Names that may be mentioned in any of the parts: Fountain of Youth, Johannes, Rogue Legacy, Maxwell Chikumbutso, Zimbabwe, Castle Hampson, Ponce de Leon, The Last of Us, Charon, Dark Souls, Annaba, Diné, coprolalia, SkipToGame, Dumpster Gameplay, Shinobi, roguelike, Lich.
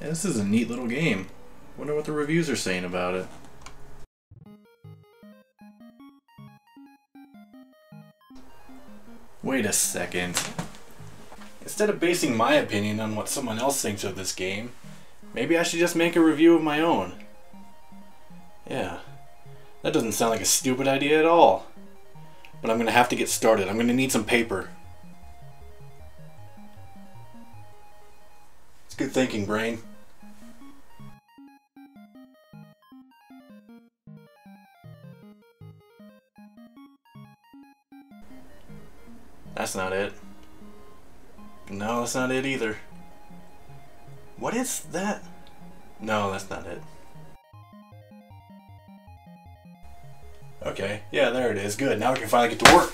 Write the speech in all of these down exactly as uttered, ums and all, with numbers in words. Yeah, this is a neat little game. Wonder what the reviews are saying about it. Wait a second. Instead of basing my opinion on what someone else thinks of this game, maybe I should just make a review of my own. Yeah. That doesn't sound like a stupid idea at all. But I'm going to have to get started. I'm going to need some paper. It's good thinking, brain. That's not it. No, that's not it either. What is that? No, that's not it. Okay, yeah, there it is. Good, now we can finally get to work.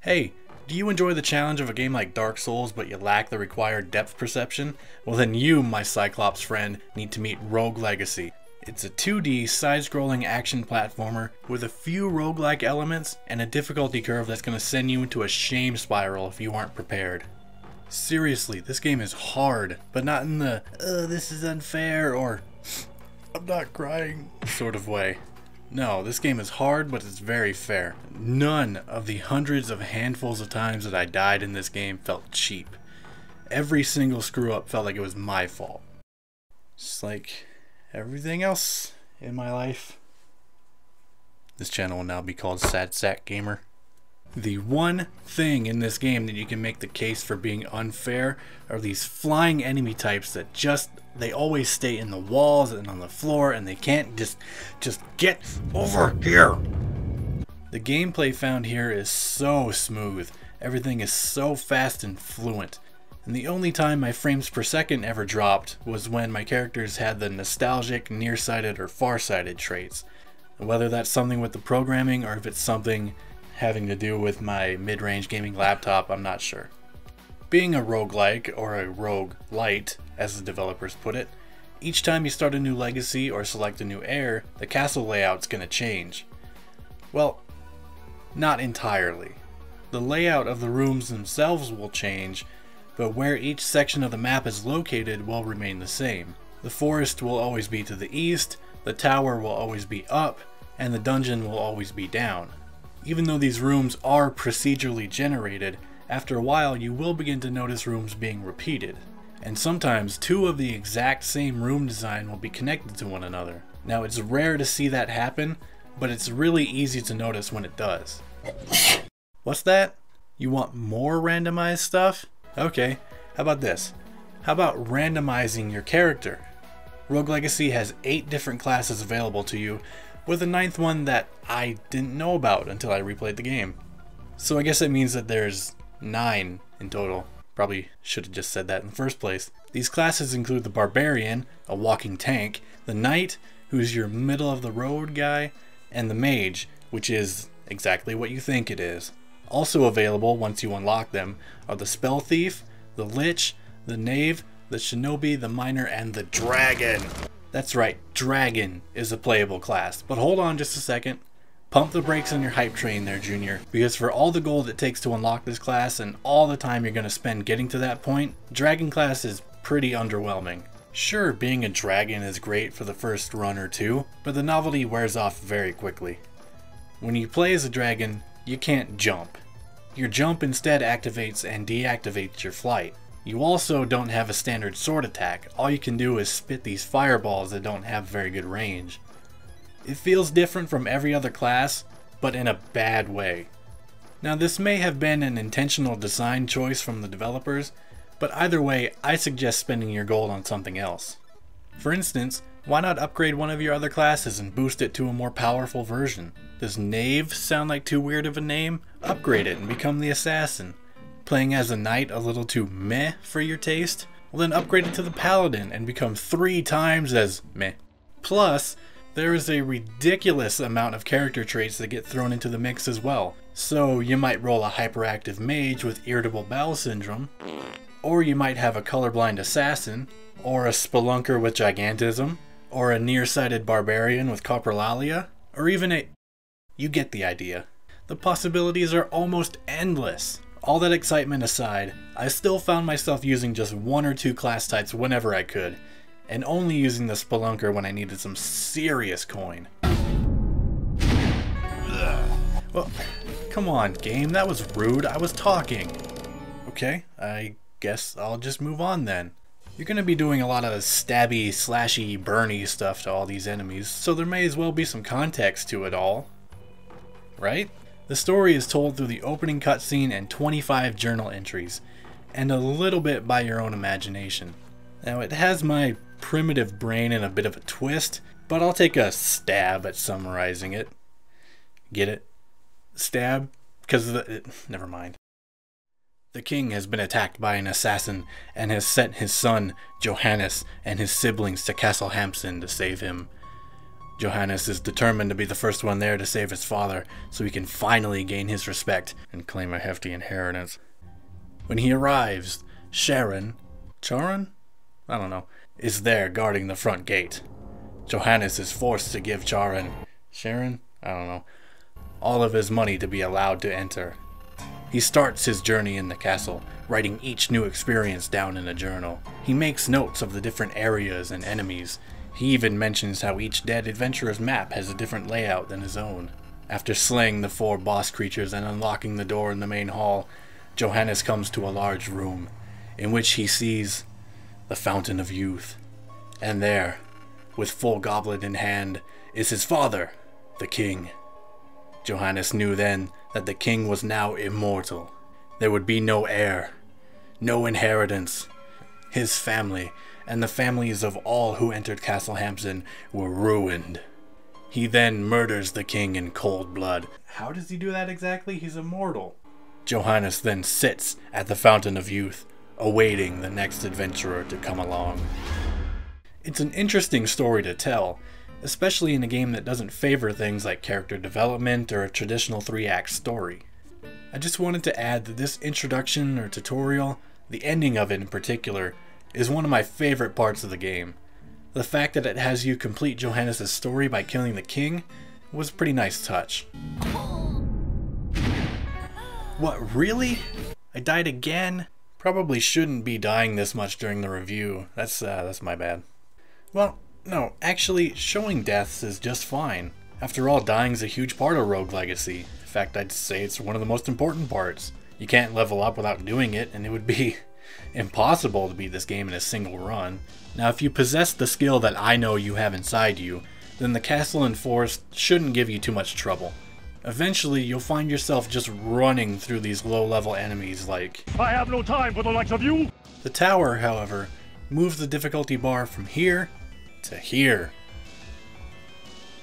Hey, do you enjoy the challenge of a game like Dark Souls but you lack the required depth perception? Well then you, my Cyclops friend, need to meet Rogue Legacy. It's a two D side-scrolling action platformer with a few roguelike elements and a difficulty curve that's going to send you into a shame spiral if you aren't prepared. Seriously, this game is hard, but not in the "oh, this is unfair" or "I'm not crying" sort of way. No, this game is hard, but it's very fair. None of the hundreds of handfuls of times that I died in this game felt cheap. Every single screw-up felt like it was my fault. Just like everything else in my life. This channel will now be called Sad Sack Gamer. The one thing in this game that you can make the case for being unfair are these flying enemy types that just, they always stay in the walls and on the floor and they can't just, just get over here. The gameplay found here is so smooth. Everything is so fast and fluent. And the only time my frames per second ever dropped was when my characters had the nostalgic, nearsighted, or farsighted traits. Whether that's something with the programming or if it's something having to do with my mid-range gaming laptop, I'm not sure. Being a roguelike, or a rogue light, as the developers put it, each time you start a new legacy or select a new heir, the castle layout's gonna change. Well, not entirely. The layout of the rooms themselves will change, but where each section of the map is located will remain the same. The forest will always be to the east, the tower will always be up, and the dungeon will always be down. Even though these rooms are procedurally generated, after a while you will begin to notice rooms being repeated. And sometimes two of the exact same room design will be connected to one another. Now it's rare to see that happen, but it's really easy to notice when it does. What's that? You want more randomized stuff? Okay, how about this? How about randomizing your character? Rogue Legacy has eight different classes available to you, with a ninth one that I didn't know about until I replayed the game. So I guess it means that there's nine in total. Probably should have just said that in the first place. These classes include the Barbarian, a walking tank, the Knight, who's your middle of the road guy, and the Mage, which is exactly what you think it is. Also available, once you unlock them, are the Spell Thief, the Lich, the Knave, the Shinobi, the Miner, and the Dragon. That's right, Dragon is a playable class. But hold on just a second. Pump the brakes on your hype train there, Junior. Because for all the gold it takes to unlock this class and all the time you're going to spend getting to that point, Dragon class is pretty underwhelming. Sure, being a Dragon is great for the first run or two, but the novelty wears off very quickly. When you play as a Dragon, you can't jump. Your jump instead activates and deactivates your flight. You also don't have a standard sword attack. All you can do is spit these fireballs that don't have very good range. It feels different from every other class, but in a bad way. Now this may have been an intentional design choice from the developers, but either way, I suggest spending your gold on something else. For instance, why not upgrade one of your other classes and boost it to a more powerful version? Does Knave sound like too weird of a name? Upgrade it and become the Assassin. Playing as a Knight a little too meh for your taste? Well then upgrade it to the Paladin and become three times as meh. Plus, there is a ridiculous amount of character traits that get thrown into the mix as well. So you might roll a hyperactive Mage with irritable bowel syndrome, Or you might have a colorblind assassin, or a spelunker with gigantism, or a nearsighted barbarian with coprolalia, or even a... You get the idea. The possibilities are almost endless. All that excitement aside, I still found myself using just one or two class types whenever I could, and only using the spelunker when I needed some serious coin. Ugh. Well, come on, game, that was rude. I was talking. Okay, I guess I'll just move on then. You're gonna be doing a lot of stabby, slashy, burny stuff to all these enemies, so there may as well be some context to it all. Right? The story is told through the opening cutscene and twenty-five journal entries, and a little bit by your own imagination. Now it has my primitive brain in a bit of a twist, but I'll take a stab at summarizing it. Get it? Stab? Because of the... It, never mind. The king has been attacked by an assassin and has sent his son, Johannes, and his siblings to Castle Hampson to save him. Johannes is determined to be the first one there to save his father, so he can finally gain his respect and claim a hefty inheritance. When he arrives, Sharon... Charon? I don't know. Is there guarding the front gate. Johannes is forced to give Charon... Sharon? I don't know. All of his money to be allowed to enter. He starts his journey in the castle, writing each new experience down in a journal. He makes notes of the different areas and enemies. He even mentions how each dead adventurer's map has a different layout than his own. After slaying the four boss creatures and unlocking the door in the main hall, Johannes comes to a large room, in which he sees the Fountain of Youth. And there, with full goblet in hand, is his father, the king. Johannes knew then that the king was now immortal. There would be no heir, no inheritance. His family, and the families of all who entered Castle Hampson, were ruined. He then murders the king in cold blood. How does he do that exactly? He's immortal. Johannes then sits at the Fountain of Youth, awaiting the next adventurer to come along. It's an interesting story to tell, especially in a game that doesn't favor things like character development or a traditional three-act story. I just wanted to add that this introduction or tutorial, the ending of it in particular, is one of my favorite parts of the game. The fact that it has you complete Johannes' story by killing the king was a pretty nice touch. What, really? I died again? Probably shouldn't be dying this much during the review. That's, uh, that's my bad. Well, no, actually, showing deaths is just fine. After all, dying's a huge part of Rogue Legacy. In fact, I'd say it's one of the most important parts. You can't level up without doing it, and it would be impossible to beat this game in a single run. Now, if you possess the skill that I know you have inside you, then the castle and forest shouldn't give you too much trouble. Eventually, you'll find yourself just running through these low-level enemies like... I have no time for the likes of you! The tower, however, moves the difficulty bar from here to here.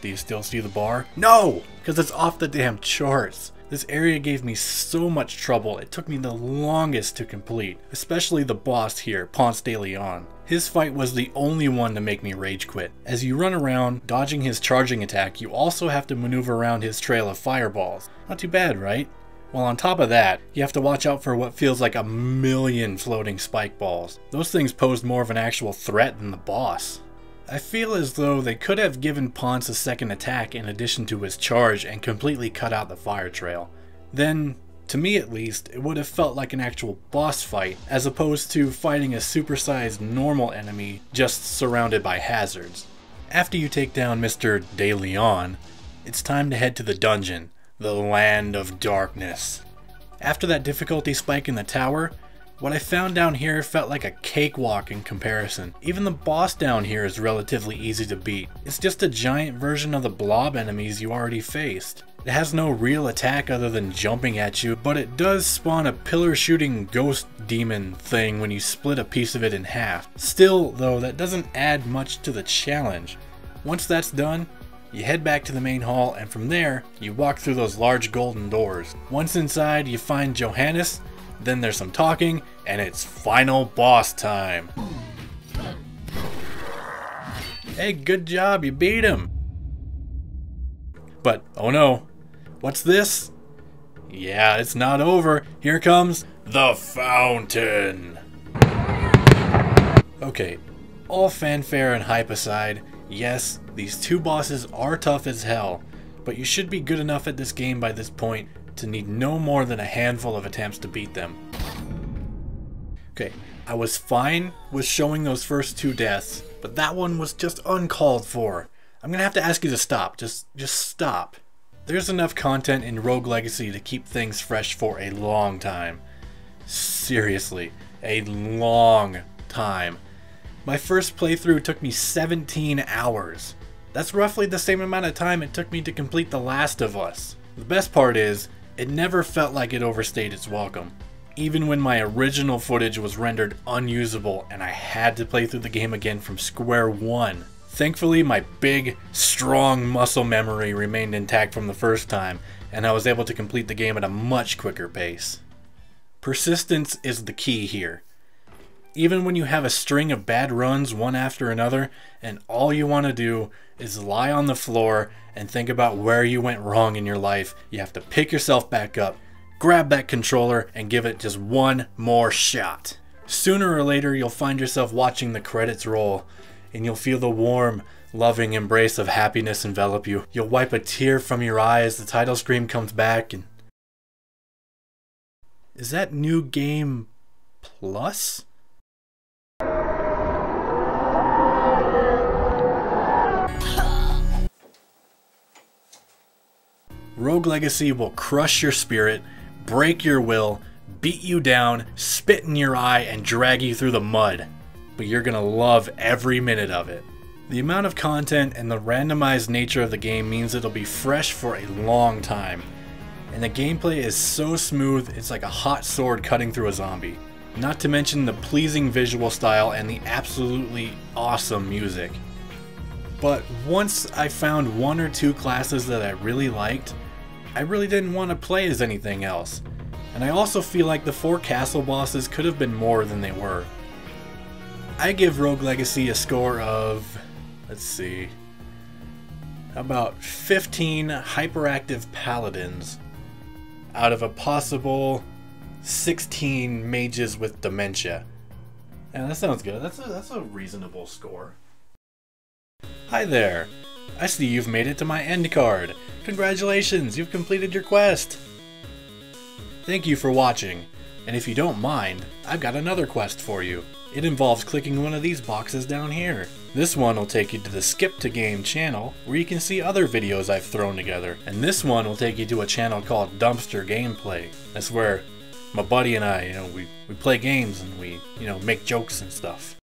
Do you still see the bar? No! Because it's off the damn charts. This area gave me so much trouble, it took me the longest to complete, especially the boss here, Ponce de Leon. His fight was the only one to make me rage quit. As you run around, dodging his charging attack, you also have to maneuver around his trail of fireballs. Not too bad, right? Well, on top of that, you have to watch out for what feels like a million floating spike balls. Those things posed more of an actual threat than the boss. I feel as though they could have given Ponce a second attack in addition to his charge and completely cut out the fire trail. Then, to me at least, it would have felt like an actual boss fight, as opposed to fighting a supersized normal enemy just surrounded by hazards. After you take down Mister De Leon, it's time to head to the dungeon, the Land of Darkness. After that difficulty spike in the tower, what I found down here felt like a cakewalk in comparison. Even the boss down here is relatively easy to beat. It's just a giant version of the blob enemies you already faced. It has no real attack other than jumping at you, but it does spawn a pillar-shooting ghost demon thing when you split a piece of it in half. Still, though, that doesn't add much to the challenge. Once that's done, you head back to the main hall, and from there, you walk through those large golden doors. Once inside, you find Johannes. Then there's some talking, and it's final boss time. Hey, good job, you beat him. But, oh no, what's this? Yeah, it's not over. Here comes the fountain. Okay, all fanfare and hype aside, yes, these two bosses are tough as hell, but you should be good enough at this game by this point to need no more than a handful of attempts to beat them. Okay, I was fine with showing those first two deaths, but that one was just uncalled for. I'm gonna have to ask you to stop, just, just stop. There's enough content in Rogue Legacy to keep things fresh for a long time. Seriously, a long time. My first playthrough took me seventeen hours. That's roughly the same amount of time it took me to complete The Last of Us. The best part is, it never felt like it overstayed its welcome. Even when my original footage was rendered unusable and I had to play through the game again from square one. Thankfully, my big, strong muscle memory remained intact from the first time, and I was able to complete the game at a much quicker pace. Persistence is the key here. Even when you have a string of bad runs one after another, and all you want to do is lie on the floor and think about where you went wrong in your life, you have to pick yourself back up, grab that controller, and give it just one more shot. Sooner or later, you'll find yourself watching the credits roll, and you'll feel the warm, loving embrace of happiness envelop you. You'll wipe a tear from your eye as the title screen comes back, and... Is that New Game Plus? Rogue Legacy will crush your spirit, break your will, beat you down, spit in your eye, and drag you through the mud. But you're gonna love every minute of it. The amount of content and the randomized nature of the game means it'll be fresh for a long time. And the gameplay is so smooth, it's like a hot sword cutting through a zombie. Not to mention the pleasing visual style and the absolutely awesome music. But once I found one or two classes that I really liked, I really didn't want to play as anything else, and I also feel like the four castle bosses could have been more than they were. I give Rogue Legacy a score of, let's see, about fifteen hyperactive paladins out of a possible sixteen mages with dementia. And that sounds good. That's a, that's a reasonable score. Hi there! I see you've made it to my end card. Congratulations, you've completed your quest! Thank you for watching, and if you don't mind, I've got another quest for you. It involves clicking one of these boxes down here. This one will take you to the SkipToGame channel, where you can see other videos I've thrown together, and this one will take you to a channel called Dumpster Gameplay. That's where my buddy and I, you know, we, we play games and we, you know, make jokes and stuff.